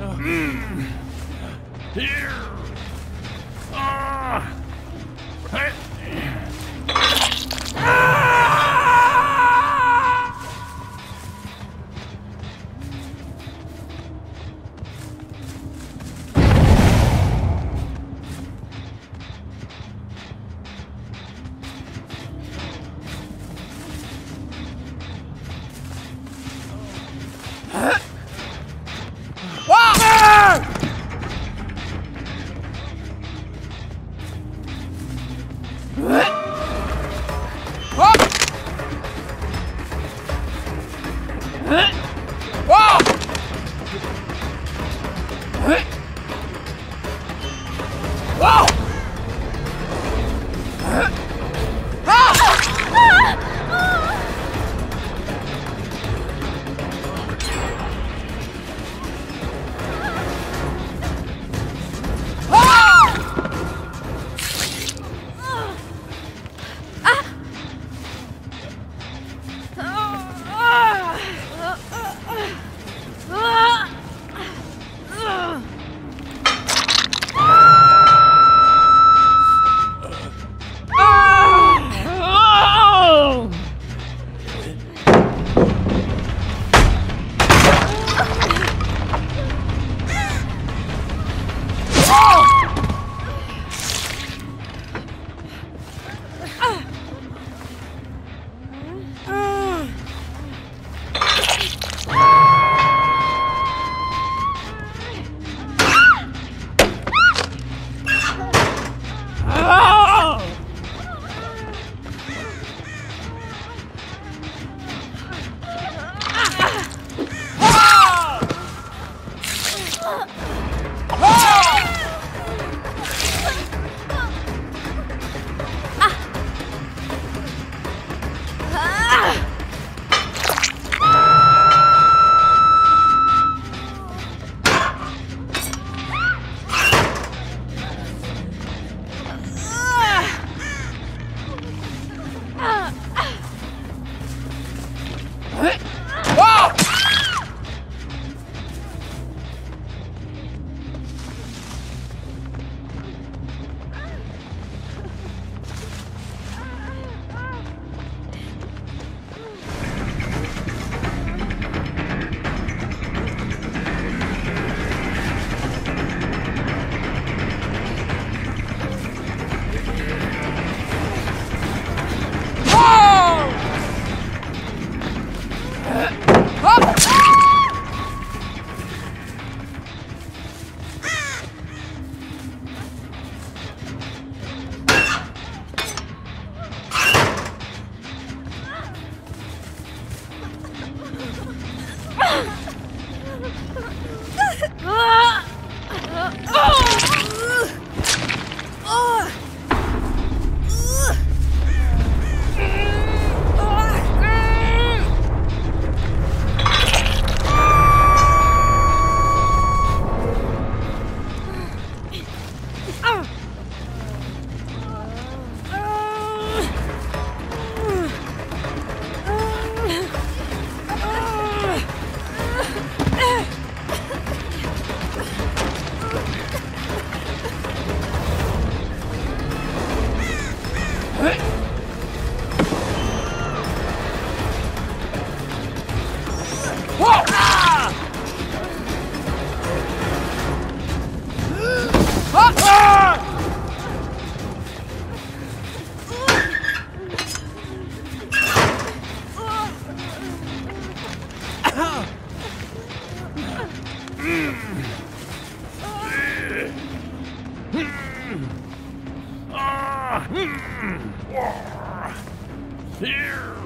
Here. Hey. Here!